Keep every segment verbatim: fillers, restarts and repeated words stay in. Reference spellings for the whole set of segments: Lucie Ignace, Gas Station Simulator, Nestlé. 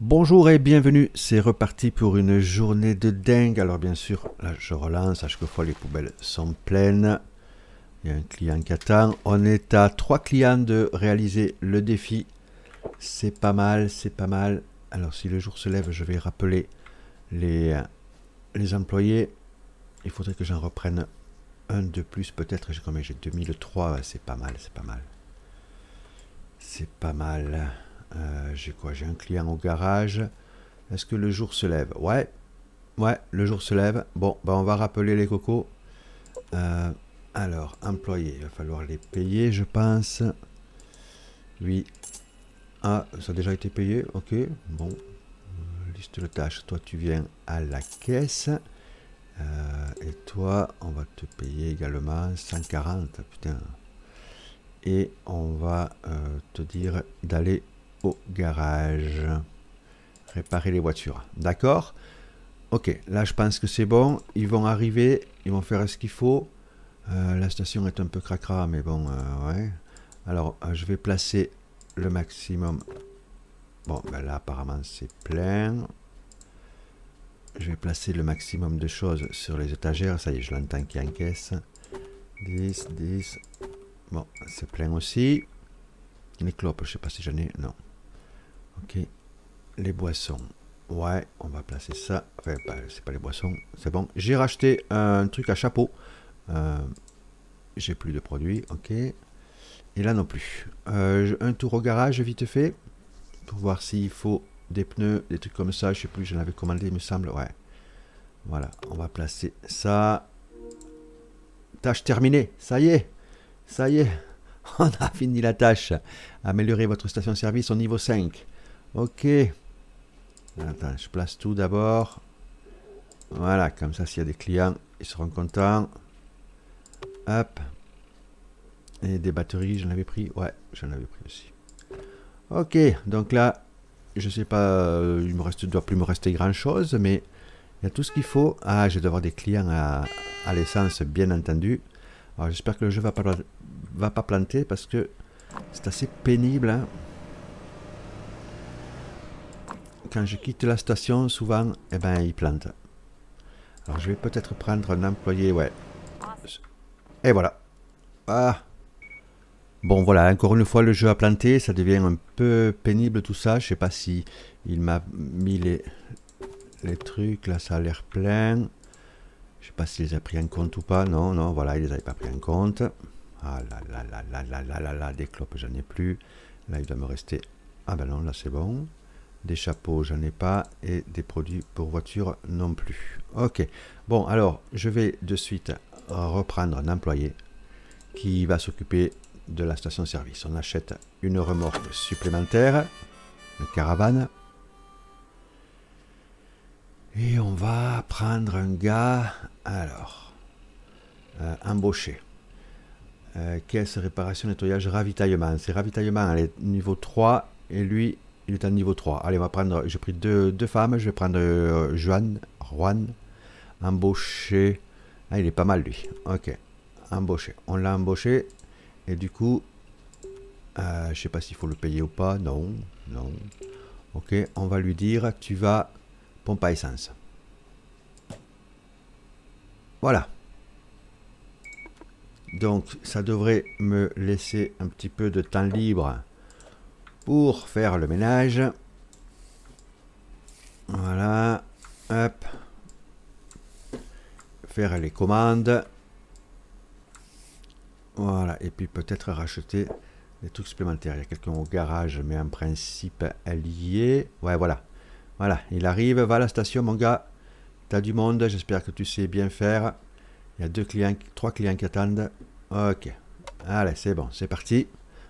Bonjour et bienvenue, c'est reparti pour une journée de dingue. Alors bien sûr, là je relance, à chaque fois les poubelles sont pleines. Il y a un client qui attend. On est à trois clients de réaliser le défi. C'est pas mal, c'est pas mal. Alors si le jour se lève, je vais rappeler les, les employés. Il faudrait que j'en reprenne un de plus peut-être. J'ai combien? J'ai deux mille trois, c'est pas mal, c'est pas mal. C'est pas mal. Euh, j'ai quoi? J'ai un client au garage. Est-ce que le jour se lève? Ouais, ouais, le jour se lève. Bon, ben on va rappeler les cocos. Euh, alors, employés, il va falloir les payer, je pense. Oui. Ah, ça a déjà été payé. Ok, bon. Liste de tâches. Toi, tu viens à la caisse. Euh, et toi, on va te payer également cent quarante. Putain. Et on va euh, te dire d'aller au garage réparer les voitures, d'accord? Ok, là je pense que c'est bon, ils vont arriver, ils vont faire ce qu'il faut. Euh, la station est un peu cracra, mais bon, euh, ouais. Alors euh, je vais placer le maximum. Bon, ben là apparemment c'est plein. Je vais placer le maximum de choses sur les étagères. Ça y est, je l'entends qui encaisse. dix, dix. Bon, c'est plein aussi. Les clopes, je sais pas si j'en ai. Non. Ok. Les boissons. Ouais, on va placer ça. Enfin, bah, c'est pas les boissons. C'est bon. J'ai racheté un truc à chapeau. Euh, J'ai plus de produits. Ok. Et là non plus. Euh, un tour au garage, vite fait. Pour voir s'il faut des pneus, des trucs comme ça. Je sais plus, j'en avais commandé, il me semble. Ouais. Voilà. On va placer ça. Tâche terminée. Ça y est. Ça y est, on a fini la tâche. Améliorer votre station-service au niveau cinq. Ok. Attends, je place tout d'abord. Voilà, comme ça, s'il y a des clients, ils seront contents. Hop. Et des batteries, j'en avais pris. Ouais, j'en avais pris aussi. Ok, donc là, je sais pas, il me reste, doit plus me rester grand-chose, mais il y a tout ce qu'il faut. Ah, je vais devoir des clients à, à l'essence, bien entendu. Alors j'espère que le jeu va pas, va pas planter parce que c'est assez pénible. Hein. Quand je quitte la station, souvent, eh ben, il plante. Alors je vais peut-être prendre un employé, ouais. Et voilà. Ah. Bon voilà, encore une fois le jeu a planté, ça devient un peu pénible tout ça. Je sais pas si il m'a mis les, les trucs, là ça a l'air plein. Je sais pas s'il les a pris en compte ou pas. Non, non, voilà, il les avait pas pris en compte. Ah là là là là là là là là, des clopes, j'en ai plus. Là, il doit me rester. Ah ben non, là c'est bon. Des chapeaux, j'en ai pas. Et des produits pour voiture non plus. Ok. Bon, alors, je vais de suite reprendre un employé qui va s'occuper de la station-service. On achète une remorque supplémentaire, une caravane. Et on va prendre un gars, alors, euh, embauché, euh, caisse, réparation, nettoyage, ravitaillement. C'est ravitaillement, elle est niveau trois et lui, il est à niveau trois. Allez, on va prendre, j'ai pris deux, deux femmes, je vais prendre euh, Juan, Juan, embauché. Ah, il est pas mal lui, ok, embauché. On l'a embauché et du coup, euh, je sais pas s'il faut le payer ou pas, non, non. Ok, on va lui dire, tu vas... pompe à essence. Voilà. Donc ça devrait me laisser un petit peu de temps libre pour faire le ménage. Voilà. Hop. Faire les commandes. Voilà. Et puis peut-être racheter des trucs supplémentaires. Il y a quelqu'un au garage, mais en principe elle y est. Ouais, voilà. Voilà, il arrive, va à la station mon gars, t'as du monde, j'espère que tu sais bien faire. Il y a deux clients, trois clients qui attendent. Ok, allez c'est bon, c'est parti.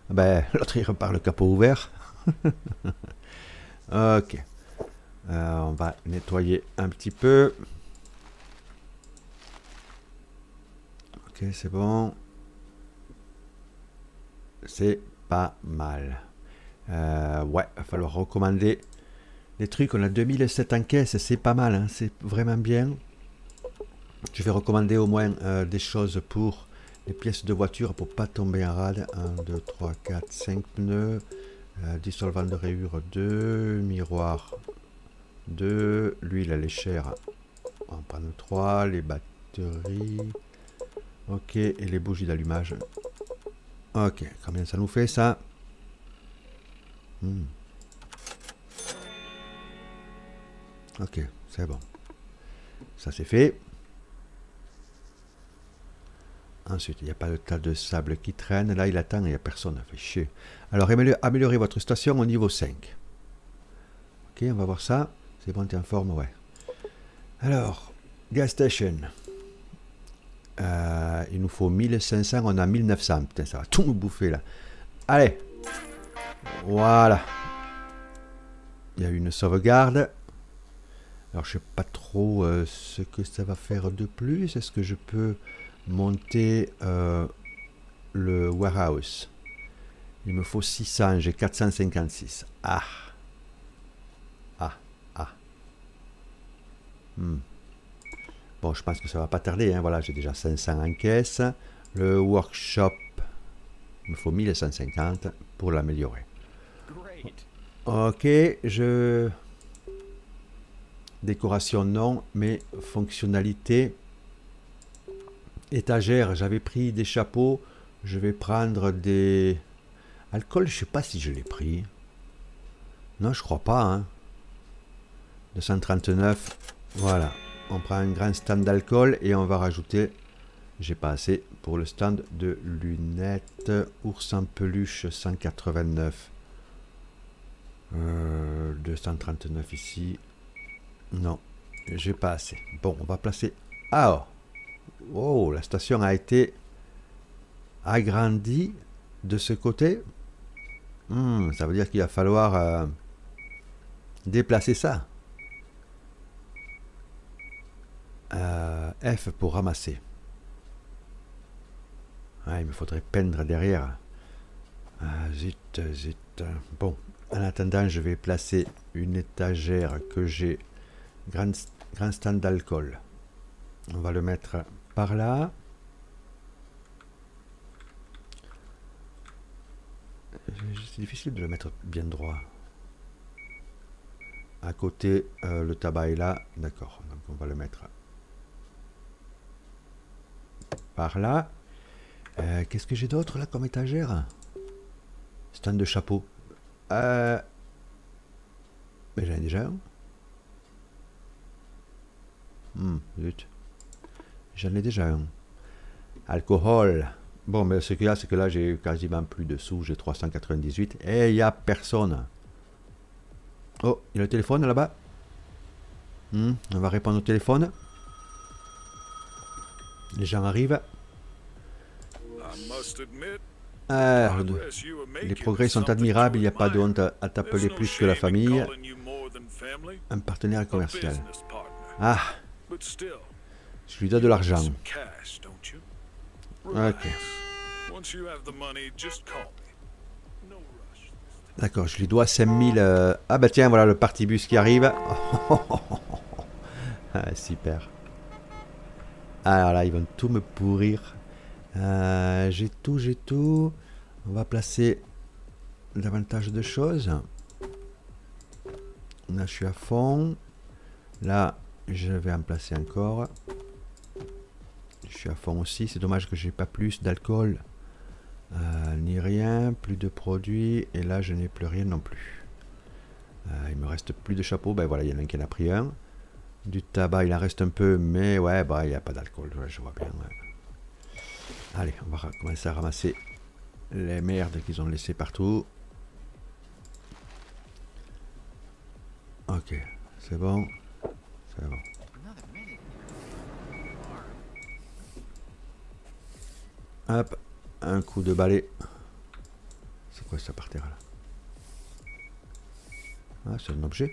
Ben l'autre il repart le capot ouvert. Ok, euh, on va nettoyer un petit peu. Ok, c'est bon. C'est pas mal. Euh, ouais, il va falloir recommander. Les trucs, on a deux mille sept en caisse, c'est pas mal, hein, c'est vraiment bien. Je vais recommander au moins euh, des choses pour les pièces de voiture pour pas tomber en rade. un, deux, trois, quatre, cinq pneus, Euh, dissolvant de rayures deux, miroir deux, l'huile elle est chère, on prend trois, les batteries, ok, et les bougies d'allumage. Ok, combien ça nous fait ça? hmm. Ok, c'est bon, ça c'est fait. Ensuite, il n'y a pas de tas de sable qui traîne. Là, il attend, il n'y a personne à faire chier. Alors, améliorez votre station au niveau cinq. Ok, on va voir ça. C'est bon, t'es en forme, ouais. Alors, gas station. Euh, il nous faut mille cinq cents, on a mille neuf cents. Putain, ça va tout nous bouffer, là. Allez. Voilà. Il y a une sauvegarde. Alors, je ne sais pas trop euh, ce que ça va faire de plus. Est-ce que je peux... monter euh, le warehouse. Il me faut six cents, j'ai quatre cent cinquante-six. Ah. Ah. Ah. Hmm. Bon, je pense que ça va pas tarder. Hein. Voilà, j'ai déjà cinq cents en caisse. Le workshop, il me faut mille cent cinquante pour l'améliorer. Ok, je... décoration, non, mais fonctionnalité... étagère, j'avais pris des chapeaux, je vais prendre des... alcool, je sais pas si je l'ai pris. Non, je crois pas. Hein. deux cent trente-neuf, voilà. On prend un grand stand d'alcool et on va rajouter... j'ai pas assez pour le stand de lunettes. Ours en peluche, cent quatre-vingt-neuf. Euh, deux cent trente-neuf ici. Non, j'ai pas assez. Bon, on va placer... ah, oh. Oh, la station a été agrandie de ce côté. Hmm, ça veut dire qu'il va falloir euh, déplacer ça. Euh, F pour ramasser. Ah, il me faudrait peindre derrière. Ah, zut, zut. Bon, en attendant, je vais placer une étagère que j'ai. Grand, grand stand d'alcool. On va le mettre... par là. C'est difficile de le mettre bien droit. À côté, euh, le tabac est là. D'accord. Donc on va le mettre par là. Euh, Qu'est-ce que j'ai d'autre là comme étagère? Stand de chapeau. Euh... Mais j'en ai déjà un. Hmm, zut. J'en ai déjà un. Alcool. Bon, mais ce qu'il y a, c'est que là, j'ai quasiment plus de sous. J'ai trois cent quatre-vingt-dix-huit. Et il n'y a personne. Oh, il y a le téléphone là-bas. Hmm, on va répondre au téléphone. Les gens arrivent. Ah, les progrès sont admirables. Il n'y a pas de honte à t'appeler plus que la famille. Un partenaire commercial. Ah. Je lui donne de l'argent. Ok. D'accord, je lui dois cinq mille... Euh... Ah bah tiens, voilà le party bus qui arrive. Ah, super. Alors là, ils vont tout me pourrir. Euh, j'ai tout, j'ai tout. On va placer davantage de choses. Là, je suis à fond. Là, je vais en placer encore. Je suis à fond aussi, c'est dommage que j'ai pas plus d'alcool euh, ni rien, plus de produits, et là je n'ai plus rien non plus. Euh, il me reste plus de chapeaux, ben voilà, il y en a un qui en a pris un. Du tabac, il en reste un peu, mais ouais, bah il n'y a pas d'alcool, ouais, je vois bien. Ouais. Allez, on va commencer à ramasser les merdes qu'ils ont laissées partout. Ok, c'est bon, c'est bon. Hop, un coup de balai. C'est quoi ça par terre là? Ah, c'est un objet.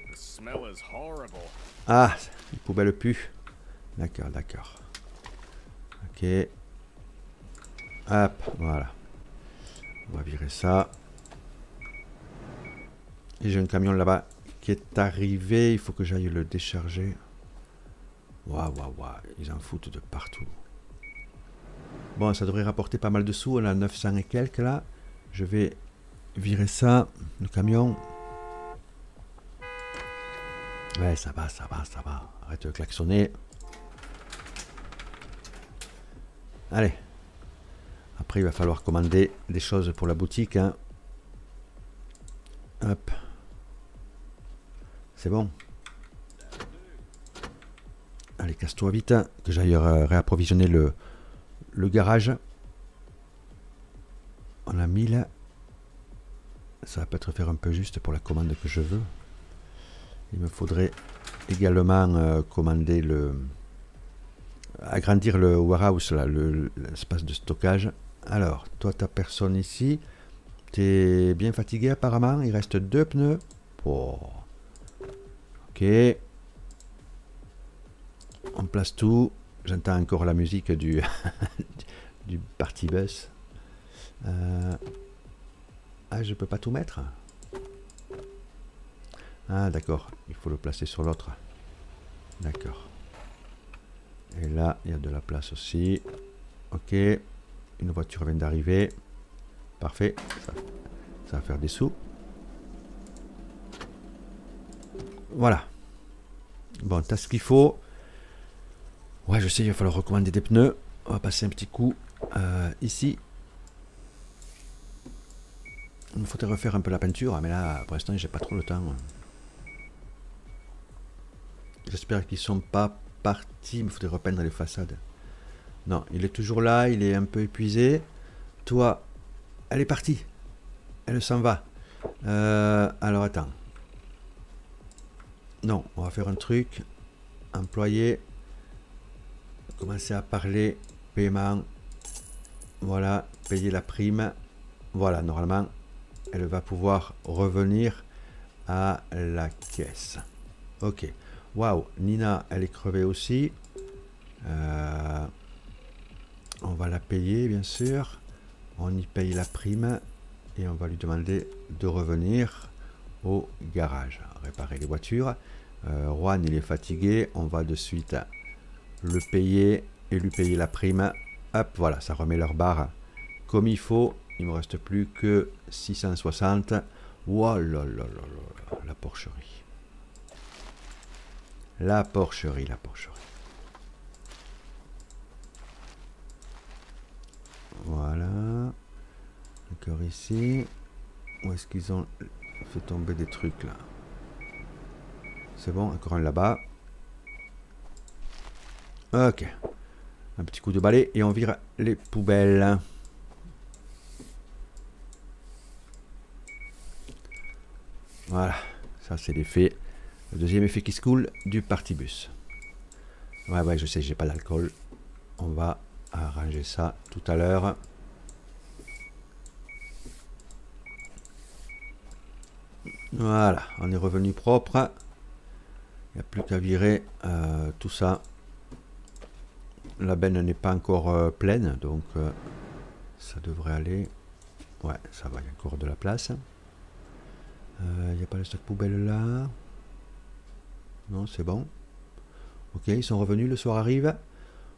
Ah, les poubelles puent. D'accord, d'accord. Ok. Hop, voilà. On va virer ça. Et j'ai un camion là-bas qui est arrivé. Il faut que j'aille le décharger. Waouh, waouh, waouh. Ils en foutent de partout. Bon, ça devrait rapporter pas mal de sous. On a neuf cents et quelques là. Je vais virer ça, le camion. Ouais, ça va, ça va, ça va. Arrête de klaxonner. Allez. Après, il va falloir commander des choses pour la boutique. Hein. Hop. C'est bon. Allez, casse-toi vite, hein, que j'aille réapprovisionner le, le garage. On a mille. Ça va peut-être faire un peu juste pour la commande que je veux. Il me faudrait également euh, commander le... agrandir le warehouse, là, le, l'espace de stockage. Alors, toi, t'as personne ici. T'es bien fatigué apparemment. Il reste deux pneus. Oh. Ok. On place tout. J'entends encore la musique du, du party bus. Euh... Ah, je peux pas tout mettre. Ah, d'accord. Il faut le placer sur l'autre. D'accord. Et là, il y a de la place aussi. Ok. Une voiture vient d'arriver. Parfait. Ça, ça va faire des sous. Voilà. Bon, t'as ce qu'il faut. Ouais, je sais, il va falloir recommander des pneus. On va passer un petit coup euh, ici. Il faudrait refaire un peu la peinture, mais là, pour l'instant, j'ai pas trop le temps. J'espère qu'ils sont pas partis. Il faudrait repeindre les façades. Non, il est toujours là. Il est un peu épuisé. Toi, elle est partie. Elle s'en va. Euh, alors, attends. Non, on va faire un truc. Employé. Commencer à parler. Paiement. Voilà. Payer la prime. Voilà, normalement, elle va pouvoir revenir à la caisse. Ok. Waouh, Nina, elle est crevée aussi. Euh, on va la payer, bien sûr. On y paye la prime et on va lui demander de revenir au garage. Réparer les voitures. Euh, Juan, il est fatigué. On va de suite le payer et lui payer la prime. Hop, voilà, ça remet leur barre comme il faut. Il me reste plus que six cent soixante. Wow, là, là, là, là, la porcherie. La porcherie, la porcherie. Voilà. Encore ici. Où est-ce qu'ils ont fait tomber des trucs là? C'est bon, encore un là-bas. Ok. Un petit coup de balai et on vire les poubelles. Voilà, ça c'est l'effet. Le deuxième effet qui se coule du party bus. Ouais, ouais, je sais, j'ai pas d'alcool. On va arranger ça tout à l'heure. Voilà, on est revenu propre. Il n'y a plus qu'à virer euh, tout ça. La benne n'est pas encore euh, pleine, donc euh, ça devrait aller. Ouais, ça va, il y a encore de la place. Il n'y a pas le sac poubelle là. Non, c'est bon. Ok, ils sont revenus, le soir arrive.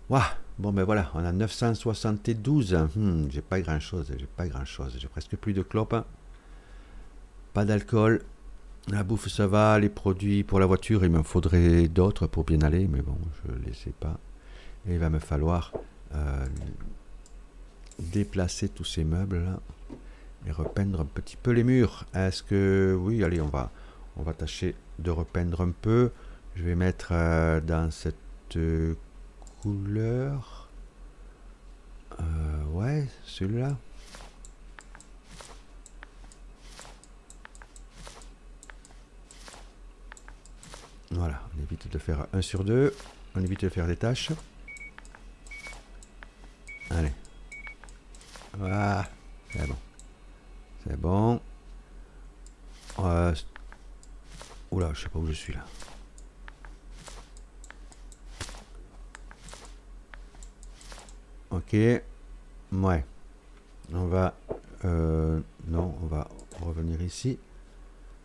Waouh, bon ben voilà, on a neuf cent soixante-douze. Hmm, j'ai pas grand chose, j'ai pas grand chose. J'ai presque plus de clopes. Pas d'alcool. La bouffe ça va, les produits pour la voiture, il m'en faudrait d'autres pour bien aller. Mais bon, je ne les sais pas. Et il va me falloir euh, déplacer tous ces meubles là. Et repeindre un petit peu les murs. Est-ce que... Oui, allez, on va on va tâcher de repeindre un peu. Je vais mettre euh, dans cette euh, couleur. Euh, ouais, celui-là. Voilà, on évite de faire un sur deux. On évite de faire des tâches. Allez. Voilà, c'est bon. C'est bon. Euh, oula, je sais pas où je suis là. Ok. Ouais. On va... Euh, non, on va revenir ici.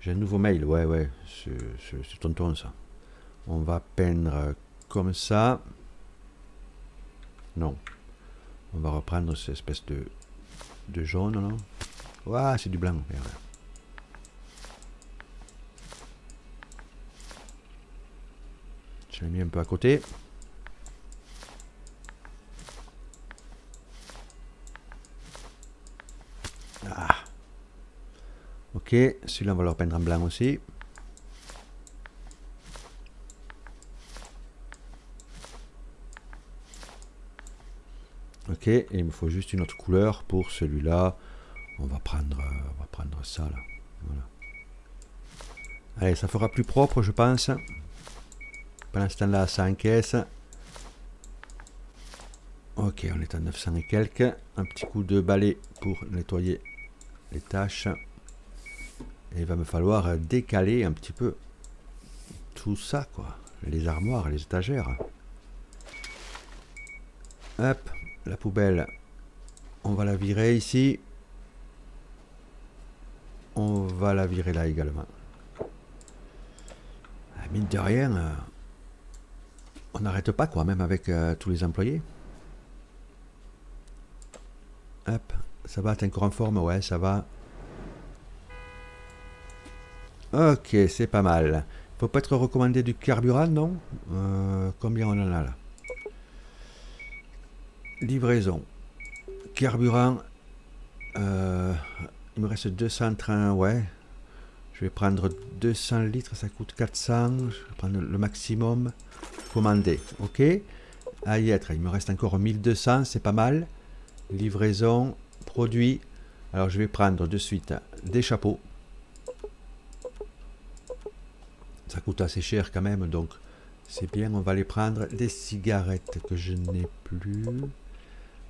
J'ai un nouveau mail. Ouais, ouais. C'est tonton ça. On va peindre comme ça. Non. On va reprendre cette espèce de, de jaune là. Ouah, c'est du blanc. Merde. Je l'ai mis un peu à côté. Ah. Ok, celui-là on va le repeindre en blanc aussi. Ok, et il me faut juste une autre couleur pour celui-là. On va prendre, on va prendre ça là. Voilà. Allez, ça fera plus propre, je pense. Pendant ce temps-là, ça encaisse. Ok, on est à neuf cents et quelques. Un petit coup de balai pour nettoyer les taches. Et il va me falloir décaler un petit peu tout ça, quoi. Les armoires, les étagères. Hop, la poubelle, on va la virer ici. On va la virer là également. À mine de rien... Euh on n'arrête pas quoi, même avec euh, tous les employés. Hop, ça va, t'es encore en forme, ouais, ça va. Ok, c'est pas mal. Faut pas être recommandé du carburant, non? euh, Combien on en a là? Livraison. Carburant. Euh, il me reste deux cents trains, ouais. Je vais prendre deux cents litres, ça coûte quatre cents. Je vais prendre le maximum. Commander, ok, à y être. Il me reste encore mille deux cents, c'est pas mal. Livraison, produit. Alors je vais prendre de suite des chapeaux. Ça coûte assez cher quand même, donc c'est bien. On va les prendre. Des cigarettes que je n'ai plus.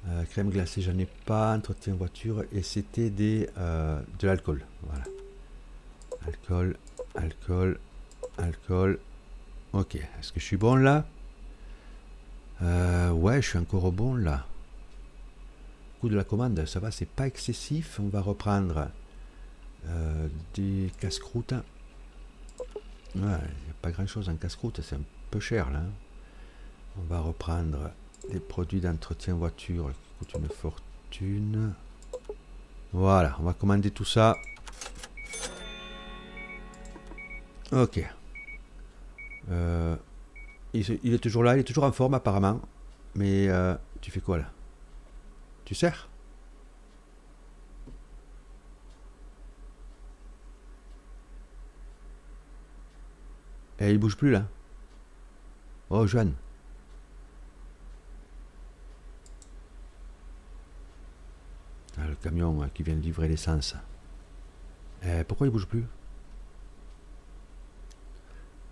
Euh, crème glacée, j'en ai pas. Entretien voiture et c'était des euh, de l'alcool. Voilà. Alcool, alcool, alcool. Ok, est-ce que je suis bon là? euh, Ouais, je suis encore bon là. Coût de la commande, ça va, c'est pas excessif. On va reprendre euh, des casse-croûtes. Ouais, il n'y a pas grand-chose en casse-croûte, c'est un peu cher là. On va reprendre des produits d'entretien voiture qui coûtent une fortune. Voilà, on va commander tout ça. Ok. Euh, il, il est toujours là, il est toujours en forme apparemment. Mais euh, tu fais quoi là? Tu sers? Et il bouge plus là. Oh Joanne. Ah, le camion euh, qui vient de livrer l'essence. Euh, pourquoi il bouge plus?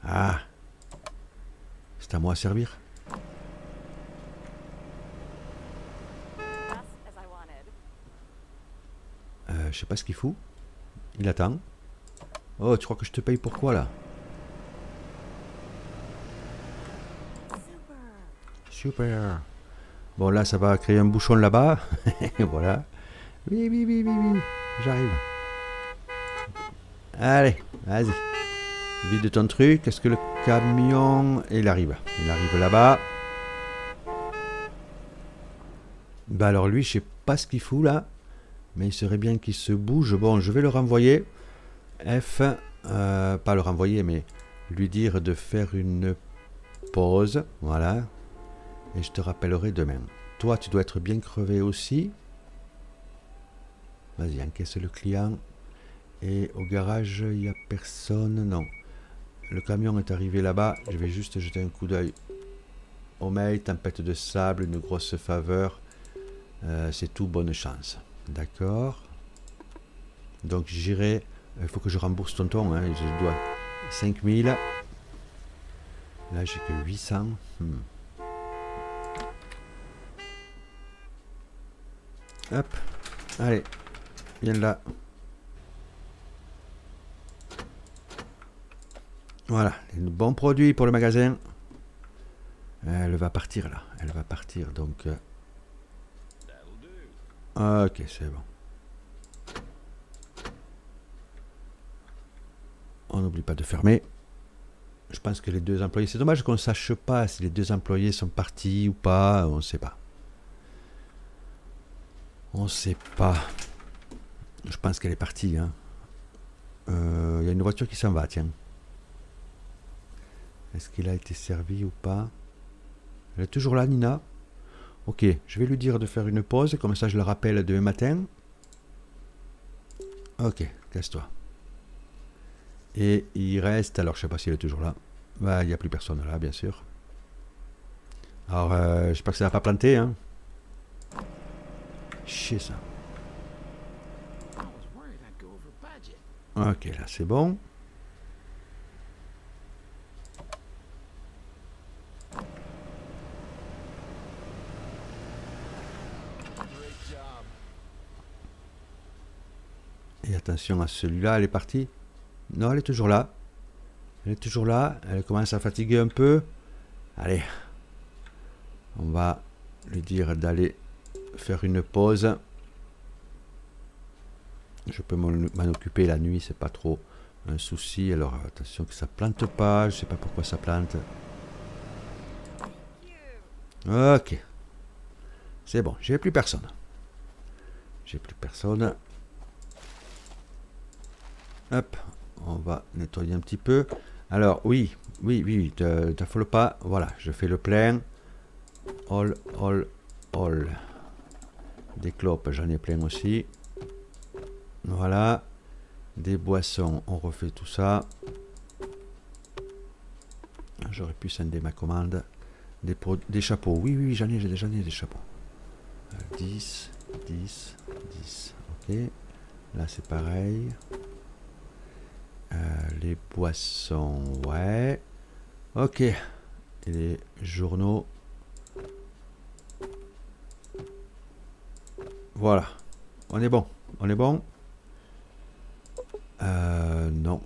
Ah. C'est à moi à servir. Euh, je sais pas ce qu'il fout. Il attend. Oh, tu crois que je te paye pour quoi là? Super. Bon là, ça va créer un bouchon là-bas. Voilà. Oui, oui, oui, oui, oui. J'arrive. Allez, vas-y. Vide ton truc. Est-ce que le camion... Il arrive. Il arrive là-bas. Bah alors lui, je sais pas ce qu'il fout là. Mais il serait bien qu'il se bouge. Bon, je vais le renvoyer. F. Euh, pas le renvoyer, mais lui dire de faire une pause. Voilà. Et je te rappellerai demain. Toi, tu dois être bien crevé aussi. Vas-y, encaisse le client. Et au garage, il n'y a personne. Non. Le camion est arrivé là-bas, je vais juste jeter un coup d'œil. Omeille, tempête de sable, une grosse faveur, euh, c'est tout, bonne chance. D'accord. Donc j'irai, il faut que je rembourse tonton, hein. Je dois cinq mille. Là j'ai que huit cents. Hmm. Hop, allez, viens là. Voilà, un bon produit pour le magasin. Elle va partir là, elle va partir donc. Euh... Ok, c'est bon. On n'oublie pas de fermer. Je pense que les deux employés, c'est dommage qu'on ne sache pas si les deux employés sont partis ou pas, on ne sait pas. On ne sait pas. Je pense qu'elle est partie. Hein. Euh, y a une voiture qui s'en va, tiens. Est-ce qu'elle a été servie ou pas? Elle est toujours là, Nina. Ok, je vais lui dire de faire une pause, comme ça je le rappelle demain matin. Ok, casse-toi. Et il reste, alors je sais pas si elle est toujours là. Bah, il n'y a plus personne là, bien sûr. Alors, euh, j'espère que ça va pas planter, hein. Chier ça. Ok, là c'est bon. Et attention à celui-là, elle est partie. Non, elle est toujours là. Elle est toujours là. Elle commence à fatiguer un peu. Allez. On va lui dire d'aller faire une pause. Je peux m'en occuper la nuit, c'est pas trop un souci. Alors attention que ça plante pas. Je sais pas pourquoi ça plante. Ok. C'est bon, j'ai plus personne. J'ai plus personne. Hop, on va nettoyer un petit peu. Alors oui, oui, oui, ne t'affole pas. Voilà, je fais le plein. All, all, all. Des clopes, j'en ai plein aussi. Voilà. Des boissons, on refait tout ça. J'aurais pu scinder ma commande. Des, des chapeaux, oui, oui, j'en ai, j'en ai des chapeaux. dix, dix, dix. Ok. Là, c'est pareil. Euh, les boissons, ouais. Ok. Et les journaux. Voilà. On est bon. On est bon. Euh, non.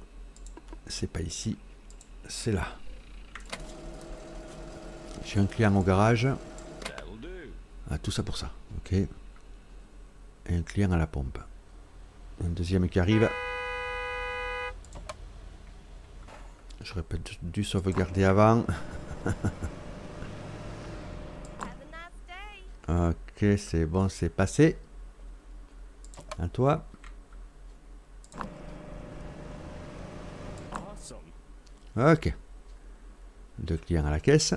C'est pas ici. C'est là. J'ai un client au garage. Ah, tout ça pour ça. Ok. Et un client à la pompe. Un deuxième qui arrive. J'aurais peut-être dû sauvegarder avant. Ok, c'est bon, c'est passé. À toi. Ok. Deux clients à la caisse.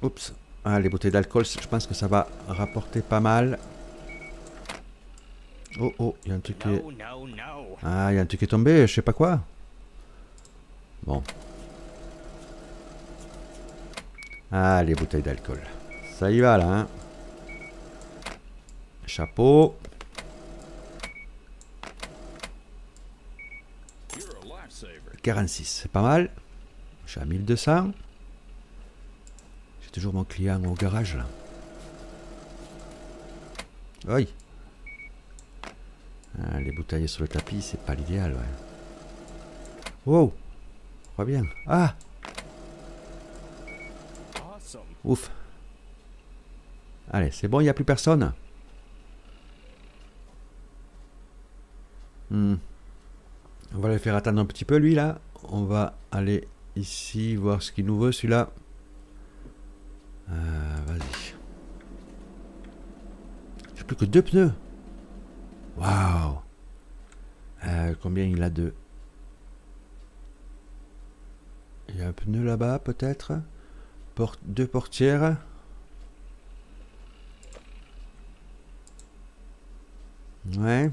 Oups. Ah, les bouteilles d'alcool, je pense que ça va rapporter pas mal. Oh, oh, il y a un truc qui est... Ah, il y a un truc qui est tombé, je sais pas quoi. Bon. Ah, les bouteilles d'alcool. Ça y va, là, hein. Chapeau. quarante-six, c'est pas mal. Je suis à mille deux cents. Toujours mon client au garage là. Oui. Ah, les bouteilles sur le tapis, c'est pas l'idéal. Ouais. Wow. Crois bien. Ah. Ouf. Allez, c'est bon, il n'y a plus personne. Hmm. On va le faire attendre un petit peu lui là. On va aller ici voir ce qu'il nous veut celui-là. Euh, Vas-y. J'ai plus que deux pneus. Waouh. Combien il a deux? Il y a un pneu là-bas peut-être. Porte, deux portières. Ouais.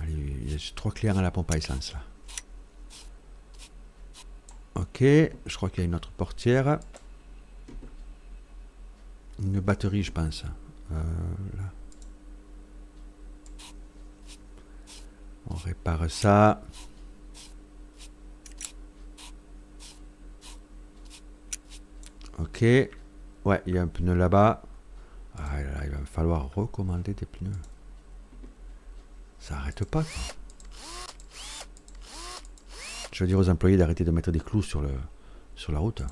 Allez, il y a trois clients à la pompe à essence là. Ok, je crois qu'il y a une autre portière. Une batterie, je pense. Euh, là. On répare ça. Ok. Ouais, il y a un pneu là-bas. Ah, là, là, il va me falloir recommander des pneus. Ça n'arrête pas. Je veux dire aux employés d'arrêter de mettre des clous sur, le, sur la route.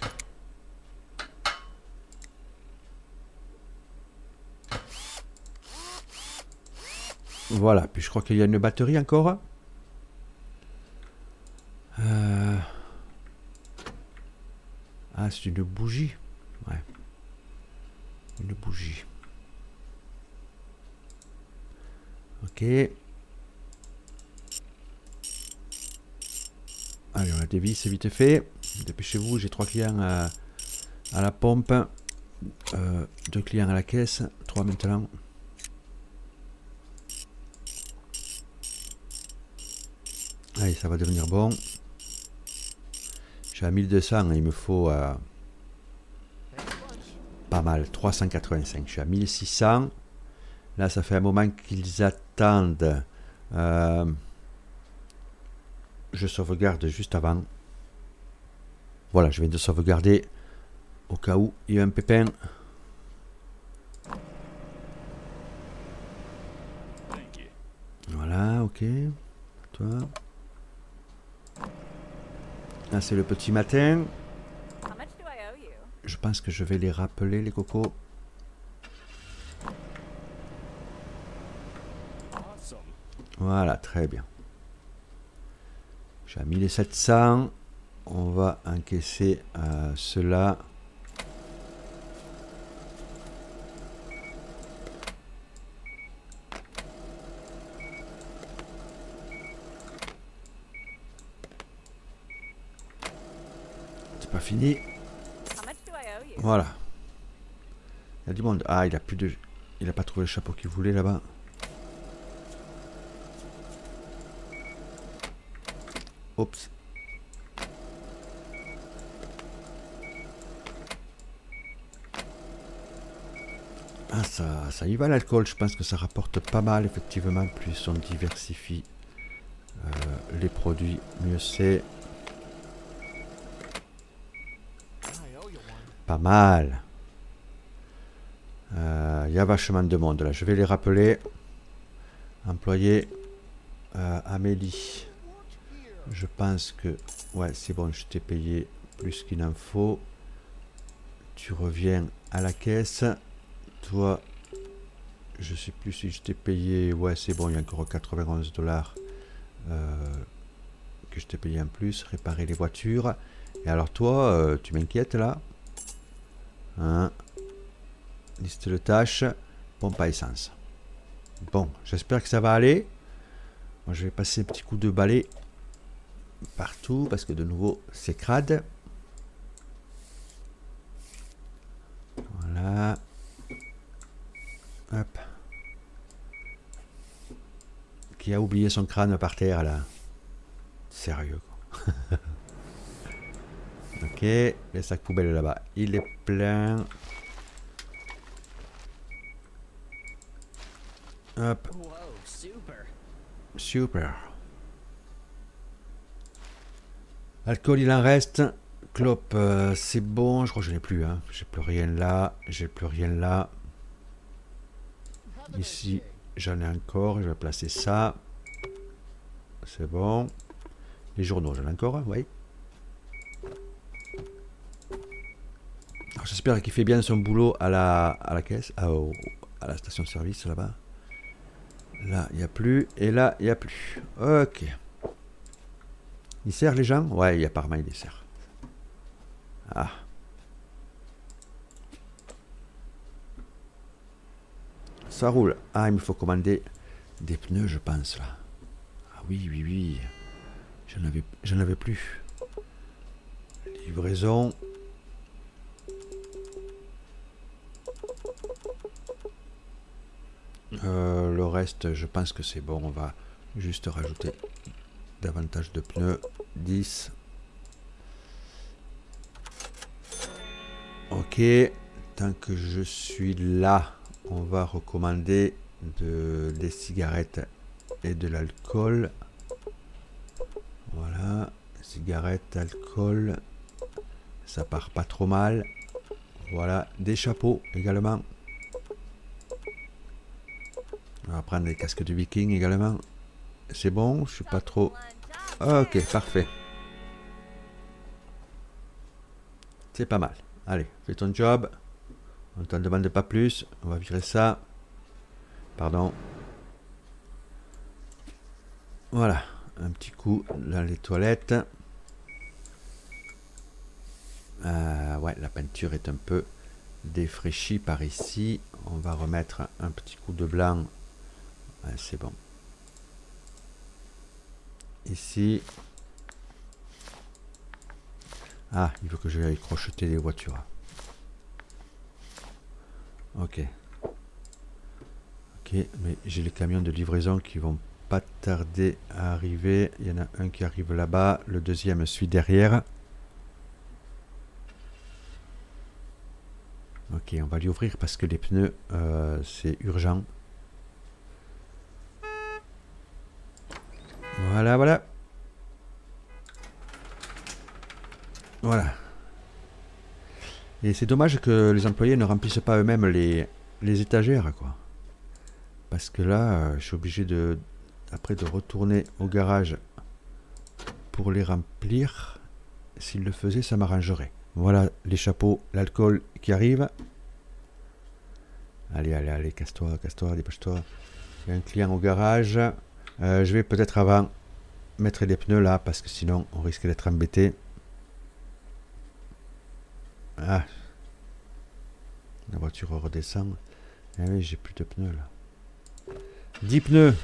Voilà, puis je crois qu'il y a une batterie encore. Euh, c'est une bougie. Ouais. Une bougie. Ok. Allez, on a des vis, c'est vite fait. Dépêchez-vous, j'ai trois clients à, à la pompe. Euh, deux clients à la caisse. Trois maintenant. Allez, ça va devenir bon. J'ai à mille deux cents, il me faut euh, pas mal, trois cent quatre-vingt-cinq. Je suis à mille six cents. Là, ça fait un moment qu'ils attendent. Euh, je sauvegarde juste avant. Voilà, je viens de sauvegarder au cas où il y a un pépin. Voilà, ok. Toi. Là, c'est le petit matin. Je pense que je vais les rappeler, les cocos. Voilà, très bien. J'ai à mille sept cents. On va encaisser euh, cela. C'est pas fini. Voilà. Il y a du monde. Ah, il a plus de. Il n'a pas trouvé le chapeau qu'il voulait là-bas. Oups. Ah, ça, ça y va l'alcool, je pense que ça rapporte pas mal, effectivement, plus on diversifie euh, les produits, mieux c'est. Pas mal. Il euh, y a vachement de monde là, je vais les rappeler. Employé euh, Amélie. Je pense que... Ouais, c'est bon, je t'ai payé plus qu'il en faut. Tu reviens à la caisse. Toi, je sais plus si je t'ai payé... Ouais, c'est bon, il y a encore quatre-vingt-onze dollars euh, que je t'ai payé en plus. Réparer les voitures. Et alors toi, euh, tu m'inquiètes là. Hein? Liste de tâches. Pompe à essence. Bon, j'espère que ça va aller. Moi, je vais passer un petit coup de balai partout parce que de nouveau c'est crade. Voilà, hop. Qui a oublié son crâne par terre là, sérieux quoi. Ok, les sacs poubelles là-bas, il est plein. Hop, super. Alcool, il en reste. Clope, euh, c'est bon. Je crois que je n'ai plus. Hein. J'ai plus rien là. J'ai plus rien là. Ici, j'en ai encore. Je vais placer ça. C'est bon. Les journaux, j'en ai encore. Hein, oui. J'espère qu'il fait bien son boulot à la, à la caisse, à, au, à la station de service là-bas. Là, il n'y a plus. Et là, il n'y a plus. Ok. Il sert les gens? Ouais, il y a par main, il les sert. Ah. Ça roule. Ah, il me faut commander des pneus, je pense, là. Ah oui, oui, oui. J'en avais, j'en avais plus. Livraison. Euh, le reste, je pense que c'est bon. On va juste rajouter... davantage de pneus, dix. Ok, tant que je suis là, on va recommander de, des cigarettes et de l'alcool. Voilà, cigarettes, alcool, ça part pas trop mal. Voilà, des chapeaux également. On va prendre des casques de viking également. C'est bon, je suis pas trop... Ok, parfait. C'est pas mal. Allez, fais ton job. On t'en demande pas plus. On va virer ça. Pardon. Voilà, un petit coup dans les toilettes. Euh, ouais, la peinture est un peu défraîchie par ici. On va remettre un petit coup de blanc. Ouais, c'est bon. Ici. Ah, il veut que je aille crocheter les voitures. Ok. Ok, mais j'ai les camions de livraison qui vont pas tarder à arriver. Il y en a un qui arrive là-bas. Le deuxième suit derrière. Ok, on va lui ouvrir parce que les pneus, euh, c'est urgent. Voilà, voilà. Voilà. Et c'est dommage que les employés ne remplissent pas eux-mêmes les, les étagères, quoi. Parce que là, euh, je suis obligé de, après, de retourner au garage pour les remplir. S'ils le faisaient, ça m'arrangerait. Voilà, les chapeaux, l'alcool qui arrive. Allez, allez, allez, casse-toi, casse-toi, dépêche-toi. Il y a un client au garage. Euh, je vais peut-être avant mettre des pneus là, parce que sinon, on risque d'être embêté. Ah, la voiture redescend. Ah oui, j'ai plus de pneus là. dix pneus.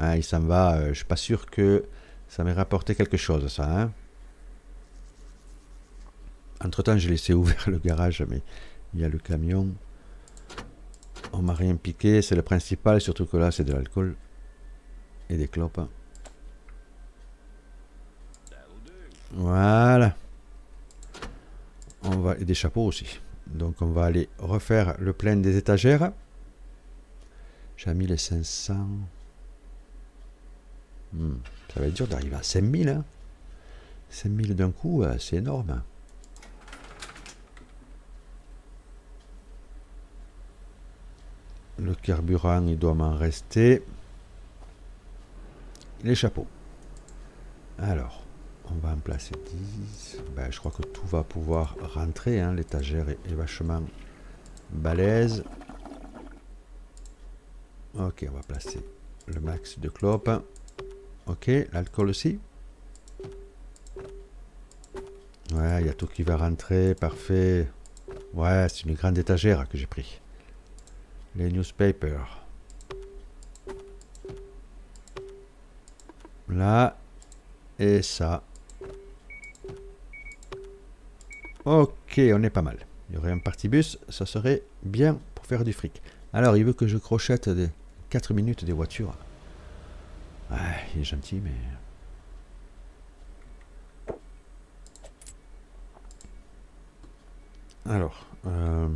Ah, il s'en va. Euh, je suis pas sûr que ça m'ait rapporté quelque chose, ça. Hein. Entre temps, j'ai laissé ouvert le garage, mais il y a le camion. On m'a rien piqué, c'est le principal. Surtout que là, c'est de l'alcool et des clopes. Voilà. On va, et des chapeaux aussi. Donc on va aller refaire le plein des étagères. J'ai mis les cinq cents. Hmm, ça va être dur d'arriver à cinq mille. Hein. cinq mille d'un coup, c'est énorme. Le carburant, il doit m'en rester. Les chapeaux. Alors. On va en placer dix. Ben, je crois que tout va pouvoir rentrer. Hein. L'étagère est, est vachement balèze. Ok, on va placer le max de clopes. Ok, l'alcool aussi. Ouais, il y a tout qui va rentrer. Parfait. Ouais, c'est une grande étagère que j'ai pris. Les newspapers. Là. Et ça. Ok, on est pas mal. Il y aurait un partibus, ça serait bien pour faire du fric. Alors, il veut que je crochette des quatre minutes des voitures. Ouais, il est gentil, mais... Alors... Euh...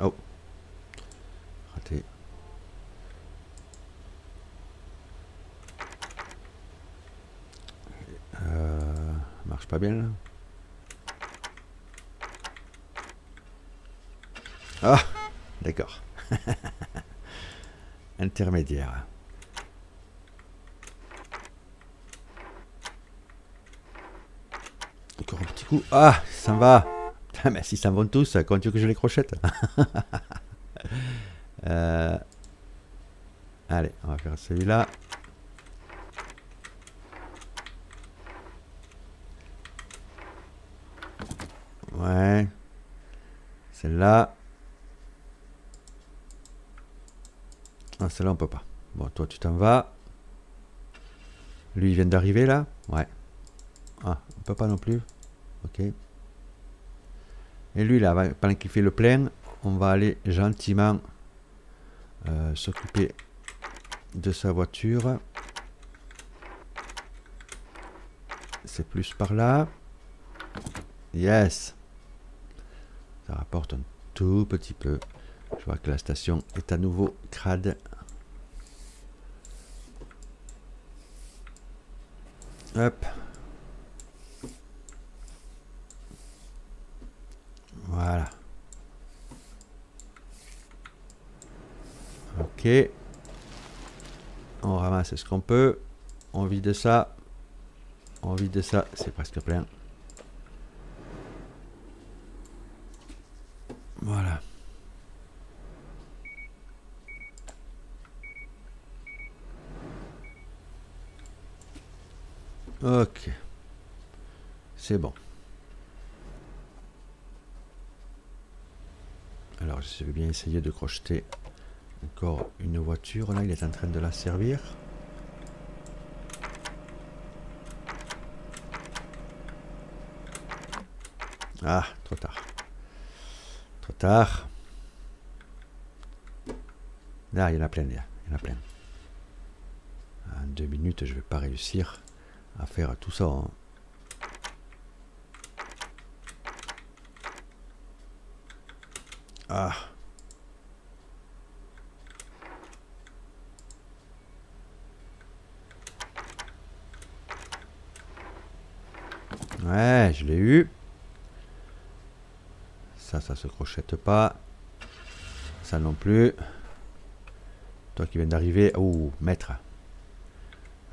Oh. Raté. Euh, marche pas bien là. Ah, d'accord. Intermédiaire. Encore un petit coup. Ah, ça va. Putain, mais si ça va tous, quand tu veux que je les crochette. euh, allez, on va faire celui-là. Ouais, celle-là. Ah, celle-là, on peut pas. Bon, toi, tu t'en vas. Lui, il vient d'arriver, là. Ouais. Ah, on peut pas non plus. Ok. Et lui, là, pendant qu'il fait le plein, on va aller gentiment euh, s'occuper de sa voiture. C'est plus par là. Yes. Ça rapporte un tout petit peu. Je vois que la station est à nouveau crade. Hop. Voilà. Ok. On ramasse ce qu'on peut. On vide ça. On vide ça. C'est presque plein. Voilà. Ok. C'est bon. Alors, je vais bien essayer de crocheter encore une voiture. Là, il est en train de la servir. Ah, trop tard. Trop tard. Là, il y en a plein. Il y en a plein. En deux minutes, je ne vais pas réussir à faire tout ça. Hein. Ah. Ouais, je l'ai eu. Ça, ça se crochette pas. Ça non plus. Toi qui viens d'arriver. Oh, maître.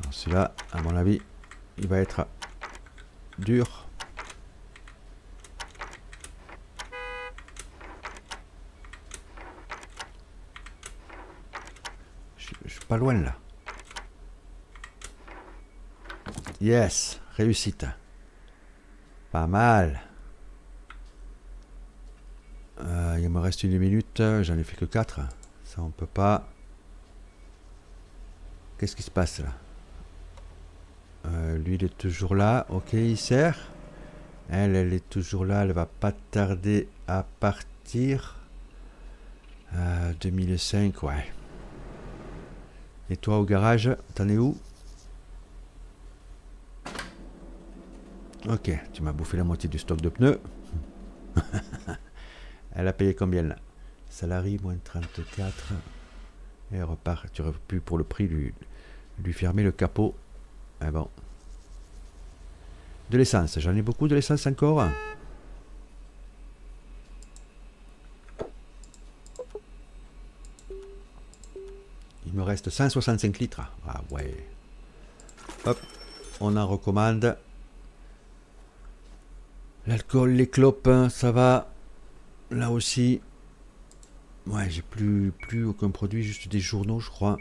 Alors celui-là, à mon avis, il va être dur. Je, je suis pas loin là. Yes, réussite. Pas mal. Euh, il me reste une minute, j'en ai fait que quatre. Ça on peut pas. Qu'est-ce qui se passe là? Euh, lui il est toujours là, ok il sert. Elle, elle est toujours là, elle va pas tarder à partir. Euh, deux mille cinq, ouais. Et toi au garage, t'en es où? Ok, tu m'as bouffé la moitié du stock de pneus. Elle a payé combien là? Salarié, moins trente-quatre. Et elle repart. Tu aurais pu pour le prix lui, lui fermer le capot. Ah bon. De l'essence, j'en ai beaucoup de l'essence encore. Il me reste cent soixante-cinq litres. Ah ouais. Hop, on en recommande. L'alcool, les clopes, ça va. Là aussi. Ouais, j'ai plus, plus aucun produit, juste des journaux, je crois.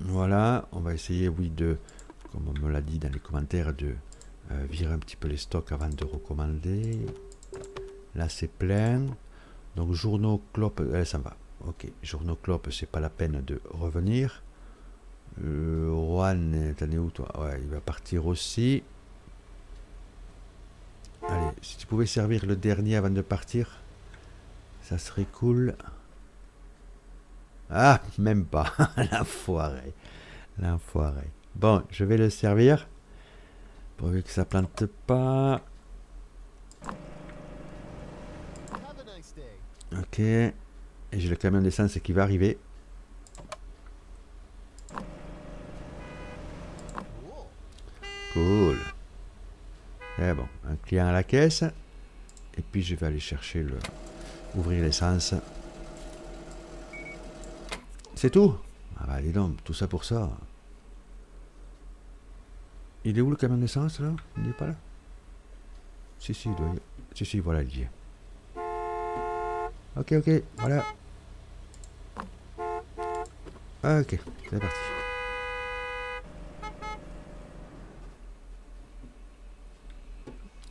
Voilà, on va essayer, oui, de, comme on me l'a dit dans les commentaires, de euh, virer un petit peu les stocks avant de recommander. Là, c'est plein. Donc, journaux, clopes, elle s'en va. Ok, journaux, clopes, c'est pas la peine de revenir. Euh, Juan, t'en es où, toi? Ouais, il va partir aussi. Allez, si tu pouvais servir le dernier avant de partir, ça serait cool. Ah, même pas. L'enfoiré. L'enfoiré. Bon, je vais le servir. Pourvu que ça plante pas. Ok. Et j'ai le camion d'essence qui va arriver. Cool. Et bon, un client à la caisse. Et puis je vais aller chercher le... Ouvrir l'essence. C'est tout? Ah bah dis donc, tout ça pour ça. Il est où le camion d'essence là? Il n'est pas là? Si si, il doit y... si si, voilà il y est. Ok ok, voilà. Ok, c'est parti.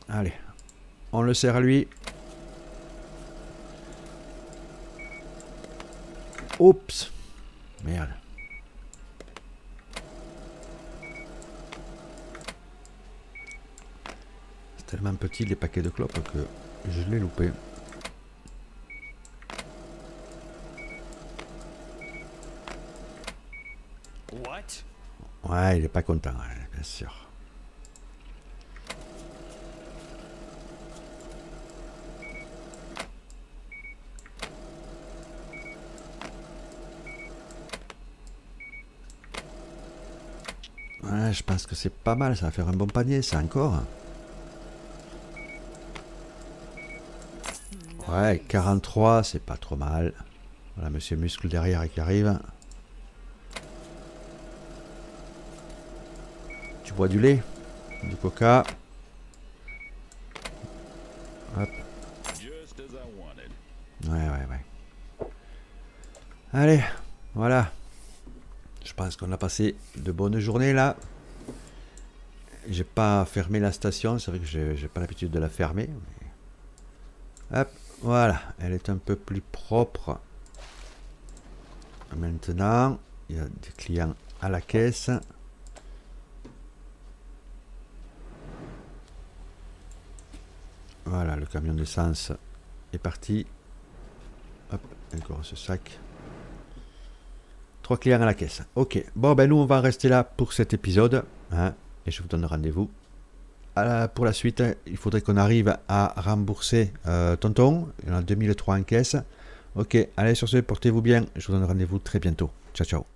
Allez, on le sert à lui. Oups. Merde. C'est tellement petit les paquets de clopes que je l'ai loupé. What? Ouais, il est pas content, bien sûr. Je pense que c'est pas mal, ça va faire un bon panier, ça encore. Ouais, quarante-trois, c'est pas trop mal. Voilà, monsieur Muscle derrière qui arrive. Tu bois du lait, du coca. Hop. Ouais, ouais, ouais. Allez, voilà. Je pense qu'on a passé de bonnes journées là. J'ai pas fermé la station, c'est vrai que j'ai pas l'habitude de la fermer. Mais... Hop, voilà, elle est un peu plus propre. Maintenant, il y a des clients à la caisse. Voilà, le camion d'essence est parti. Hop, encore ce sac. Trois clients à la caisse. Ok, bon ben nous on va rester là pour cet épisode. Hein, et je vous donne rendez-vous. Pour la suite, il faudrait qu'on arrive à rembourser euh, Tonton. Il y en a deux mille trois en caisse. Ok, allez sur ce, portez-vous bien. Je vous donne rendez-vous très bientôt. Ciao, ciao.